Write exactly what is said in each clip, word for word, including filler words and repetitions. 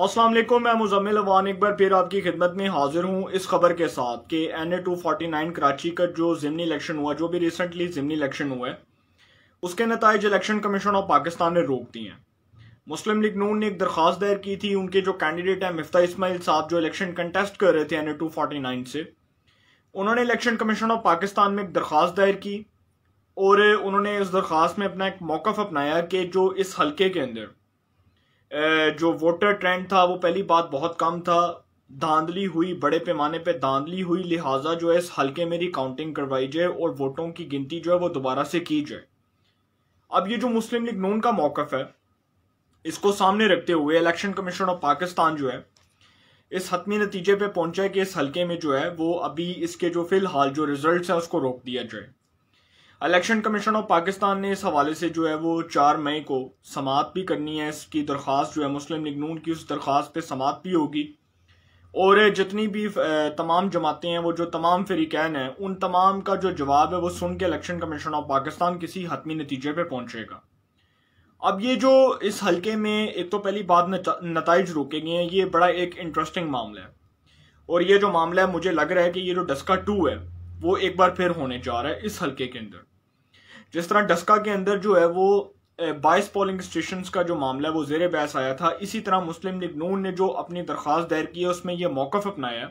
अस्सलामुअलैकुम, मैं मुज़म्मिल अवान एक बार फिर आपकी खिदमत में हाजिर हूँ इस खबर के साथ कि N A two forty nine Karachi का जो ज़िमनी इलेक्शन हुआ, जो भी रिसेंटली ज़िमनी इलेक्शन हुआ है, उसके नताइज इलेक्शन कमीशन ऑफ पाकिस्तान ने रोक दिए हैं। मुस्लिम लीग नून ने एक दरख्वास्त दायर की थी, उनके जो कैंडिडेट हैं मिफ्ताह इस्माइल साहब जो इलेक्शन कंटेस्ट कर रहे थे N A two forty nine से, उन्होंने इलेक्शन कमीशन ऑफ पाकिस्तान में एक दरख्वास्त दायर की और उन्होंने इस दरख्वास्त में अपना एक मौक़िफ़ अपनाया कि जो इस हलके के अंदर जो वोटर ट्रेंड था वो पहली बात बहुत कम था, धांधली हुई, बड़े पैमाने पर धांधली हुई, लिहाजा जो है इस हलके में रिकाउंटिंग करवाई जाए और वोटों की गिनती जो है वो दोबारा से की जाए। अब ये जो मुस्लिम लीग नून का मौक़िफ़ है, इसको सामने रखते हुए इलेक्शन कमीशन ऑफ पाकिस्तान जो है इस हतमी नतीजे पे पहुंचा है कि इस हलके में जो है वो अभी इसके जो फिलहाल जो रिजल्ट्स हैं उसको रोक दिया जाए। इलेक्शन कमीशन ऑफ पाकिस्तान ने इस हवाले से जो है वो चार मई को समाअत भी करनी है, इसकी दरख्वास्त जो है मुस्लिम लीग नून की उस दरख्वास्त पे समाअत भी होगी और जितनी भी तमाम जमातें हैं वो जो तमाम फरीकैन हैं उन तमाम का जो जवाब है वो सुन के इलेक्शन कमीशन ऑफ पाकिस्तान किसी हतमी नतीजे पर पहुँचेगा। अब ये जो इस हलके में एक तो पहली बात नताइज रोके गए हैं, ये बड़ा एक इंटरेस्टिंग मामला है और ये जो मामला है मुझे लग रहा है कि ये जो डस्का टू है वो एक बार फिर होने जा रहा है इस हलके के अंदर। जिस तरह डस्का के अंदर जो है वो बाईस पोलिंग स्टेशंस का जो मामला है वो जेर बहस आया था, इसी तरह मुस्लिम लीग नून ने जो अपनी दरख्वास्त दायर की है उसमें यह मौक़िफ़ अपनाया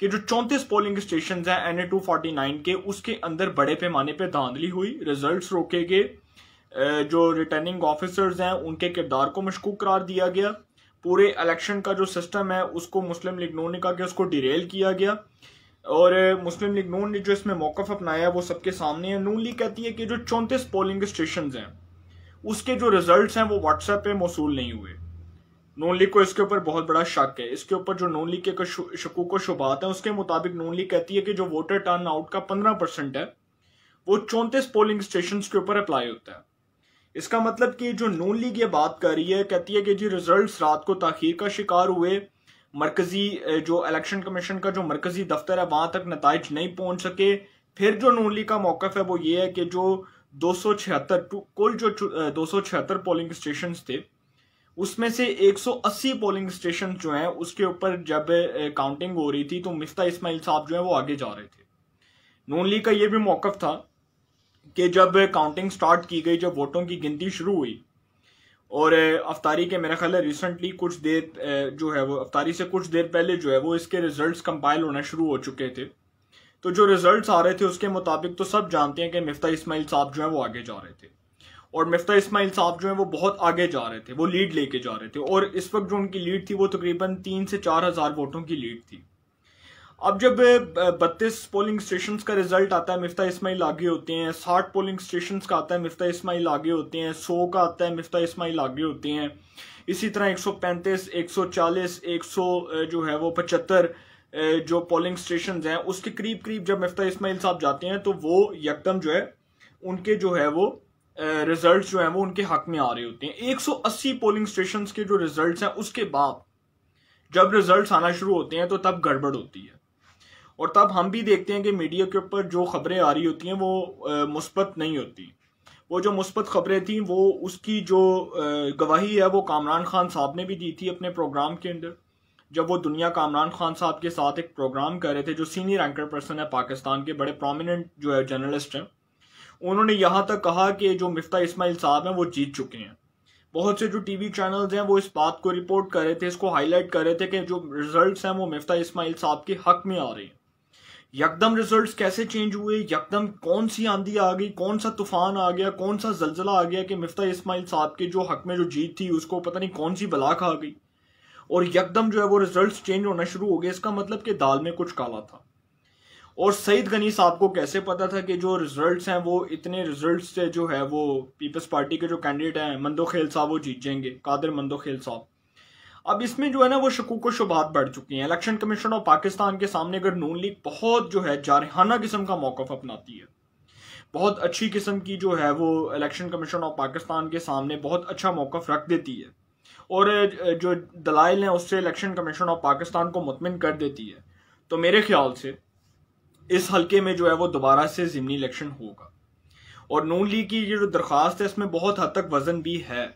कि जो चौंतीस पोलिंग स्टेशन हैं N A two forty nine के, उसके अंदर बड़े पैमाने पर धांधली हुई, रिजल्ट रोके गए, जो रिटर्निंग ऑफिसर्स हैं उनके किरदार को मशकूक करार दिया गया, पूरे इलेक्शन का जो सिस्टम है उसको मुस्लिम लीग नून ने कहा कि उसको डिरेल किया गया और मुस्लिम लीग नून ने जो इसमें मौक़िफ़ अपनाया वो सबके सामने है। नून लीग कहती है कि जो चौंतीस पोलिंग स्टेशंस हैं उसके जो रिजल्ट्स हैं वो व्हाट्सएप पे मौसूल नहीं हुए। नून लीग को इसके ऊपर बहुत बड़ा शक है, इसके ऊपर जो नून लीग के शकूक व शुबहात हैं उसके मुताबिक नून लीग कहती है कि जो वोटर टर्न आउट का पंद्रह परसेंट है वो चौंतीस पोलिंग स्टेशन के ऊपर अप्लाई होता है। इसका मतलब कि जो नून लीग ये बात कर रही है, कहती है कि जी रिजल्ट्स रात को ताखीर का शिकार हुए, मरकज़ी जो इलेक्शन कमीशन का जो मरकज़ी दफ्तर है वहाँ तक नताइज नहीं पहुँच सके। फिर जो नून लीग का मौक़िफ़ है वो ये है कि जो दो सौ छिहत्तर कुल जो दो सौ छिहत्तर पोलिंग स्टेशन थे उसमें से एक सौ अस्सी पोलिंग स्टेशन जो हैं उसके ऊपर जब काउंटिंग हो रही थी तो मिफ्ताह इस्माइल साहब जो हैं वो आगे जा रहे थे। नून लीग का ये भी मौक़िफ़ था कि जब काउंटिंग स्टार्ट की गई, जब वोटों की गिनती शुरू हुई और अफ्तारी के मेरा ख्याल है रिसेंटली कुछ देर जो है वो अफ्तारी से कुछ देर पहले जो है वो इसके रिजल्ट्स कंपाइल होना शुरू हो चुके थे, तो जो रिजल्ट्स आ रहे थे उसके मुताबिक तो सब जानते हैं कि मिफ्ताह इस्माइल साहब जो है वो आगे जा रहे थे और मिफ्ताह इस्माइल साहब जो है वो बहुत आगे जा रहे थे, वो लीड लेके जा रहे थे और इस वक्त जो उनकी लीड थी वो तकरीबन तीन से चार हज़ार वोटों की लीड थी। अब जब बत्तीस पोलिंग स्टेशंस का रिजल्ट आता है मिफ्ताह इस्माइल आगे होते हैं, साठ पोलिंग स्टेशंस का आता है मिफ्ताह इस्माइल आगे होते हैं, सौ का आता है मिफ्ताह इस्माइल आगे होते हैं, इसी तरह एक सौ पैंतीस, एक सौ चालीस, एक सौ जो है वो पचहत्तर जो पोलिंग स्टेशंस हैं उसके करीब करीब जब मिफ्ताह इस्माइल साहब जाते हैं तो वो यकदम जो है उनके जो है वो रिजल्ट जो है वो उनके हक में आ रहे होते हैं। एक सौ अस्सी पोलिंग स्टेशंस के जो रिजल्ट हैं उसके बाद जब रिजल्ट आना शुरू होते हैं तो तब गड़बड़ होती है और तब हम भी देखते हैं कि मीडिया के ऊपर जो खबरें आ रही होती हैं वो मुस्बत नहीं होती। वो जो मुस्बत खबरें थी वो उसकी जो गवाही है वो कामरान खान साहब ने भी दी थी अपने प्रोग्राम के अंदर, जब वो दुनिया कामरान खान साहब के साथ एक प्रोग्राम कर रहे थे, जो सीनियर एंकर पर्सन है पाकिस्तान के, बड़े प्रोमिनेंट जो है जर्नलिस्ट हैं। उन्होंने यहाँ तक कहा कि जो मिफ्ताह इस्माइल साहब हैं वो जीत चुके हैं। बहुत से जो टीवी चैनल्स हैं वो इस बात को रिपोर्ट कर रहे थे, इसको हाईलाइट कर रहे थे कि जो रिजल्ट्स हैं वो मिफ्ताह इस्माइल साहब के हक में आ रहे हैं। यकदम रिजल्ट्स कैसे चेंज हुए, यकदम कौन सी आंधी आ गई, कौन सा तूफान आ गया, कौन सा जलजला आ गया कि मिफ्ताह इस्माइल साहब के जो हक में जो जीत थी उसको पता नहीं कौन सी बला खा गई और यकदम जो है वो रिजल्ट्स चेंज होना शुरू हो गए। इसका मतलब कि दाल में कुछ काला था। और सईद गनी साहब को कैसे पता था कि जो रिजल्ट्स हैं वो इतने रिजल्ट्स से जो है वो पीपल्स पार्टी के जो कैंडिडेट हैं मंदोखेल साहब वो जीत जाएंगे, कादिर मंदोखेल साहब। अब इसमें जो है ना वो शकूक व शुबहात बढ़ चुकी हैं। इलेक्शन कमीशन ऑफ पाकिस्तान के सामने अगर नून लीग बहुत जो है जारहाना किस्म का मौक़िफ़ अपनाती है, बहुत अच्छी किस्म की जो है वो इलेक्शन कमीशन ऑफ पाकिस्तान के सामने बहुत अच्छा मौक़िफ़ रख देती है और जो दलाइल हैं उससे इलेक्शन कमीशन ऑफ पाकिस्तान को मुतमिन कर देती है, तो मेरे ख्याल से इस हलके में जो है वो दोबारा से ज़िमनी इलेक्शन होगा। और नून लीग की ये जो दरख्वास्त है इसमें बहुत हद तक वज़न भी है।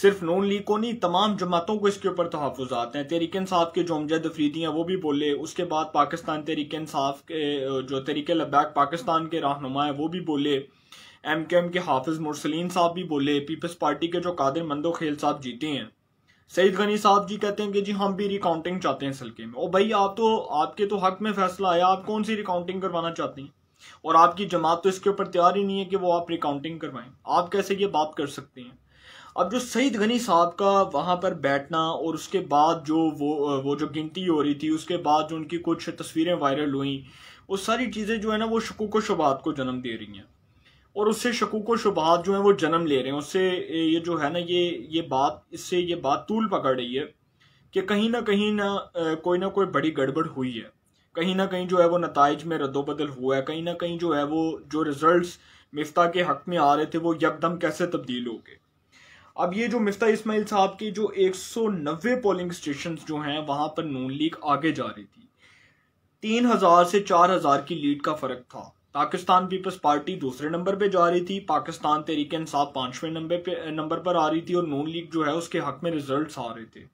सिर्फ नून लीग को नहीं, तमाम जमातों को इसके ऊपर तहफ़ुज़ात हैं। तहरीक इंसाफ के जो मुजाहिद अफरीदी हैं वो भी बोले, उसके बाद पाकिस्तान तहरीक इंसाफ के जो तहरीक लब्बैक पाकिस्तान के रहनुमा हैं वो भी बोले, एम के एम के हाफिज़ मुरसलीन साहब भी बोले, पीपल्स पार्टी के जो कादिर मंदोखेल साहब जीते हैं। सईद गनी साहब जी कहते हैं कि जी हम भी रिकाउंटिंग चाहते हैं सलके में। ओ भाई, आप तो आपके तो हक में फैसला आया, आप कौन सी रिकाउंटिंग करवाना चाहते हैं? और आपकी जमात तो इसके ऊपर तैयार ही नहीं है कि वो आप रिकाउंटिंग करवाएं। आप कैसे ये बात कर सकते हैं? अब जो सईद गनी साहब का वहाँ पर बैठना और उसके बाद जो वो वो जो गिनती हो रही थी, उसके बाद जो उनकी कुछ तस्वीरें वायरल हुई, वो सारी चीज़ें जो है ना वो शकूक व शुबहात को जन्म दे रही हैं, और उससे शकूक व शुबहात जो है वो जन्म ले रहे हैं। उससे ये जो है ना ये ये बात इससे ये बात तूल पकड़ रही है कि कहीं ना कहीं ना कोई ना कोई बड़ी गड़बड़ हुई है, कहीं ना कहीं जो है वो नताइज में रद्दोबदल हुआ है, कहीं ना कहीं जो है वो जो रिजल्ट्स मिफ्ता के हक में आ रहे थे वो यकदम कैसे तब्दील हो गए। अब ये जो मिफ्ता इस्माइल साहब की जो एक सौ नब्बे पोलिंग स्टेशन जो हैं वहाँ पर नून लीग आगे जा रही थी, तीन हज़ार से चार हज़ार की लीड का फ़र्क था। पाकिस्तान पीपल्स पार्टी दूसरे नंबर पे जा रही थी, पाकिस्तान तहरीक इंसाफ पाँचवें नंबर पे नंबर पर आ रही थी, और नून लीग जो है उसके हक में रिजल्ट्स आ रहे थे।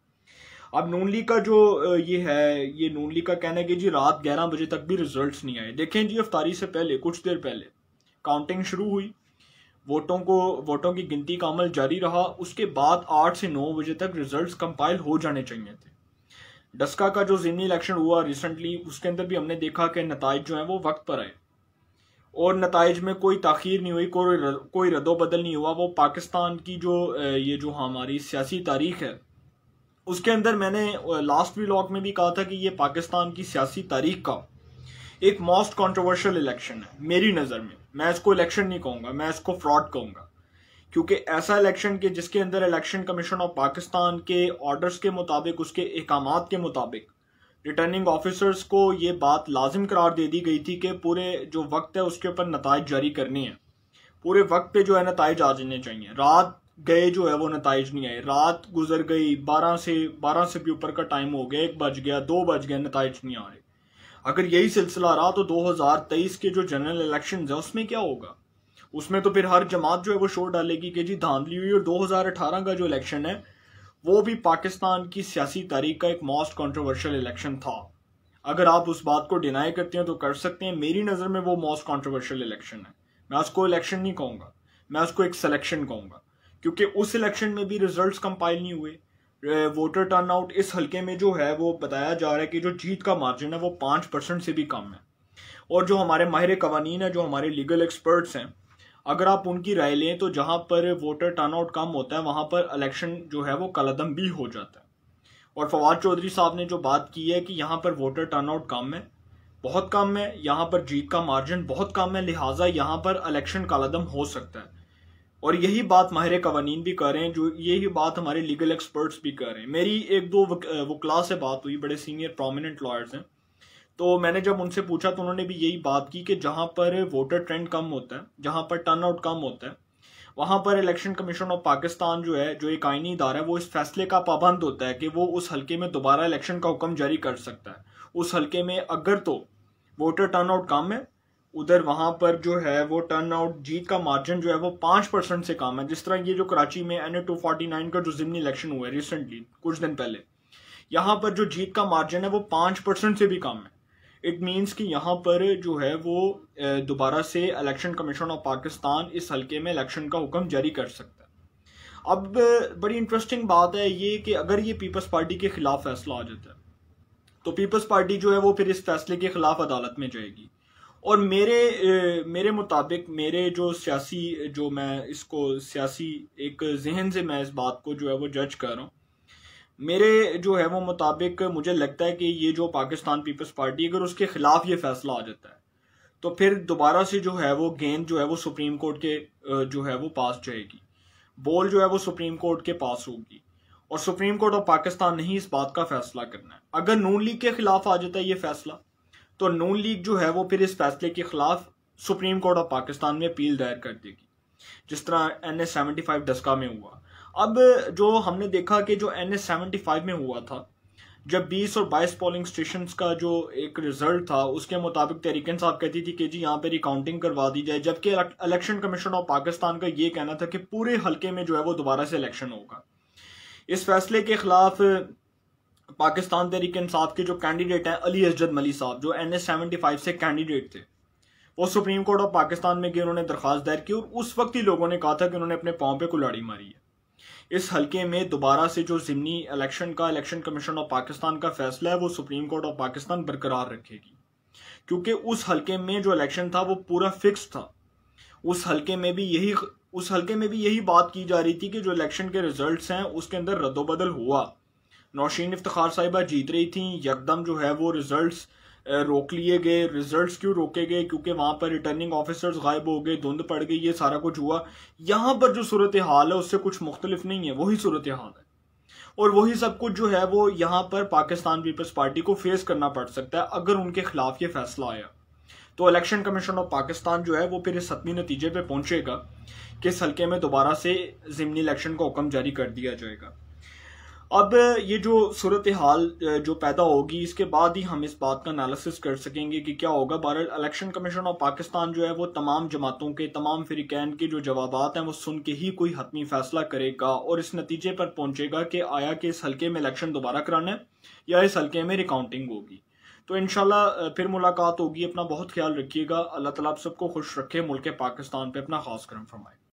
अब नून लीग का जो ये है, ये नून लीग का कहना है कि जी रात ग्यारह बजे तक भी रिजल्ट्स नहीं आए। देखें जी, इफ्तारी से पहले कुछ देर पहले काउंटिंग शुरू हुई, वोटों को वोटों की गिनती का अमल जारी रहा, उसके बाद आठ से नौ बजे तक रिजल्ट कंपाइल हो जाने चाहिए थे। डस्का का जो जिमनी इलेक्शन हुआ रिसेंटली, उसके अंदर भी हमने देखा कि नताइज जो हैं वो वक्त पर आए और नताइज में कोई ताख़ीर नहीं हुई, कोई कोई रद्दोबदल नहीं हुआ। वो पाकिस्तान की जो ये जो हमारी सियासी तारीख है उसके अंदर, मैंने लास्ट व्लॉग में भी कहा था कि ये पाकिस्तान की सियासी तारीख का एक मोस्ट कंट्रोवर्शियल इलेक्शन है मेरी नज़र में। मैं इसको इलेक्शन नहीं कहूँगा, मैं इसको फ्रॉड कहूँगा, क्योंकि ऐसा इलेक्शन कि जिसके अंदर इलेक्शन कमीशन ऑफ पाकिस्तान के ऑर्डर्स के मुताबिक, उसके अहकामात के मुताबिक रिटर्निंग ऑफिसर्स को ये बात लाजिम करार दे दी गई थी कि पूरे जो वक्त है उसके ऊपर नताइज जारी करने हैं, पूरे वक्त पे जो है नताइज आ जाने चाहिए। रात गए जो है वो नताइज नहीं आए, रात गुजर गई, बारह से बारह से भी ऊपर का टाइम हो गया, एक बज गया, दो बज गया, नताइज नहीं आ रहे। अगर यही सिलसिला रहा तो दो हज़ार तेईस के जो जनरल इलेक्शन है उसमें क्या होगा? उसमें तो फिर हर जमात जो है वो शोर डालेगी कि जी धांधली हुई। और दो हज़ार अठारह का जो इलेक्शन है वो भी पाकिस्तान की सियासी तारीख का एक मोस्ट कंट्रोवर्शियल इलेक्शन था। अगर आप उस बात को डिनाई करते हैं तो कर सकते हैं, मेरी नज़र में वो मोस्ट कंट्रोवर्शियल इलेक्शन है। मैं उसको इलेक्शन नहीं कहूँगा, मैं उसको एक सिलेक्शन कहूँगा, क्योंकि उस इलेक्शन में भी रिजल्ट्स कंपाइल नहीं हुए। वोटर टर्नआउट इस हल्के में जो है वो बताया जा रहा है कि जो जीत का मार्जिन है वो पाँच परसेंट से भी कम है। और जो हमारे माहिर कवानीन है, जो हमारे लीगल एक्सपर्ट्स हैं, अगर आप उनकी राय लें तो जहाँ पर वोटर टर्नआउट कम होता है वहाँ पर इलेक्शन जो है वो कलअदम भी हो जाता है। और फवाद चौधरी साहब ने जो बात की है कि यहाँ पर वोटर टर्नआउट कम है, बहुत कम है, यहाँ पर जीत का मार्जिन बहुत कम है, लिहाजा यहाँ पर इलेक्शन कलअदम हो सकता है। और यही बात माहिर कवानीन भी कर रहे हैं, जो यही बात हमारे लीगल एक्सपर्ट्स भी कर रहे हैं। मेरी एक दो वकला से बात हुई, बड़े सीनियर प्रोमिनेंट लॉयर्स हैं, तो मैंने जब उनसे पूछा तो उन्होंने भी यही बात की कि जहाँ पर वोटर ट्रेंड कम होता है, जहाँ पर टर्न आउट कम होता है, वहाँ पर इलेक्शन कमीशन ऑफ पाकिस्तान जो है, जो एक आइनी इदारा है, वो इस फैसले का पाबंद होता है कि वो उस हल्के में दोबारा इलेक्शन का हुक्म जारी कर सकता है। उस हल्के में अगर तो वोटर टर्न आउट कम है, उधर वहाँ पर जो है वो टर्न आउट जीत का मार्जिन जो है वो पाँच परसेंट से कम है। जिस तरह ये जो कराची में N A two forty nine का जो जिमनी इलेक्शन हुआ है रिसेंटली कुछ दिन पहले, यहाँ पर जो जीत का मार्जिन है वो पाँच परसेंट से भी कम है। इट मीन्स कि यहाँ पर जो है वो दोबारा से इलेक्शन कमीशन ऑफ पाकिस्तान इस हल्के में इलेक्शन का हुक्म जारी कर सकता है। अब बड़ी इंटरेस्टिंग बात है ये कि अगर ये पीपल्स पार्टी के ख़िलाफ़ फैसला आ जाता है तो पीपल्स पार्टी जो है वो फिर इस फैसले के ख़िलाफ़ अदालत में जाएगी। और मेरे मेरे मुताबिक, मेरे जो सियासी जो मैं इसको सियासी एक जहन से मैं इस बात को जो है वो जज कर रहा हूँ, मेरे जो है वो मुताबिक मुझे लगता है कि ये जो पाकिस्तान पीपल्स पार्टी अगर उसके ख़िलाफ़ ये फैसला आ जाता है तो फिर दोबारा से जो है वो गेंद जो है वो सुप्रीम कोर्ट के जो है वो पास जाएगी, बॉल जो है वो सुप्रीम कोर्ट के पास होगी, और सुप्रीम कोर्ट ऑफ पाकिस्तान नहीं इस बात का फैसला करना है। अगर नून लीग के ख़िलाफ़ आ जाता है ये फैसला तो नून लीग जो है वो फिर इस फैसले के ख़िलाफ़ सुप्रीम कोर्ट ऑफ पाकिस्तान में अपील दायर कर देगी, जिस तरह N A seventy five Daska में हुआ। अब जो हमने देखा कि जो एन ए सेवेंटी फाइव में हुआ था, जब बीस और बाईस पोलिंग स्टेशंस का जो एक रिजल्ट था उसके मुताबिक तहरीक इंसाफ कहती थी कि जी यहाँ पे रिकाउंटिंग करवा दी जाए, जबकि इलेक्शन कमीशन ऑफ पाकिस्तान का ये कहना था कि पूरे हल्के में जो है वो दोबारा से इलेक्शन होगा। इस फैसले के खिलाफ पाकिस्तान तहरीक इंसाफ के जो कैंडिडेट हैं अली अजद मलिक साहब जो एन ए सेवेंटी फाइव से कैंडिडेट थे, वो सुप्रीम कोर्ट ऑफ पाकिस्तान में गए, उन्होंने दरख्वास्त दायर की और उस वक्त ही लोगों ने कहा था कि उन्होंने अपने पाँव पे कुल्हाड़ी मारी है। इस हलके में दोबारा से जो ज़िमनी इलेक्शन का इलेक्शन कमीशन ऑफ पाकिस्तान का फैसला है वो सुप्रीम कोर्ट ऑफ पाकिस्तान बरकरार रखेगी, क्योंकि उस हलके में जो इलेक्शन था वो पूरा फिक्स था। उस हलके में भी यही उस हलके में भी यही बात की जा रही थी कि जो इलेक्शन के रिजल्ट्स हैं उसके अंदर रद्दोबदल हुआ। नौशीन इफ्तिखार साहिबा जीत रही थी, यकदम जो है वो रिजल्ट्स रोक लिए गए। रिजल्ट्स क्यों रोके गए? क्योंकि वहाँ पर रिटर्निंग ऑफिसर्स गायब हो गए, धुंध पड़ गई, ये सारा कुछ हुआ। यहाँ पर जो सूरत हाल है उससे कुछ मुख्तलिफ नहीं है, वही सूरत हाल है और वही सब कुछ जो है वो यहाँ पर पाकिस्तान पीपल्स पार्टी को फेस करना पड़ सकता है अगर उनके खिलाफ ये फैसला आया। तो इलेक्शन कमीशन ऑफ पाकिस्तान जो है वो फिर इस हतमी नतीजे पे पहुंचेगा कि इस हल्के में दोबारा से ज़िमनी इलेक्शन का हुक्म जारी कर दिया जाएगा। अब ये जो सूरत हाल जो पैदा होगी इसके बाद ही हम इस बात का एनालिसिस कर सकेंगे कि क्या होगा। बहरहाल इलेक्शन कमीशन ऑफ पाकिस्तान जो है वो तमाम जमातों के तमाम फ़रिक़ैन के जो जवाबात हैं वो सुन के ही कोई हतमी फ़ैसला करेगा और इस नतीजे पर पहुंचेगा कि आया कि इस हल्के में इलेक्शन दोबारा कराना है या इस हल्के में रिकाउंटिंग होगी। तो इंशाल्लाह फिर मुलाकात होगी। अपना बहुत ख्याल रखिएगा। अल्लाह ताला आप सबको खुश रखे, मुल्क पाकिस्तान पर अपना खास करम फरमाए।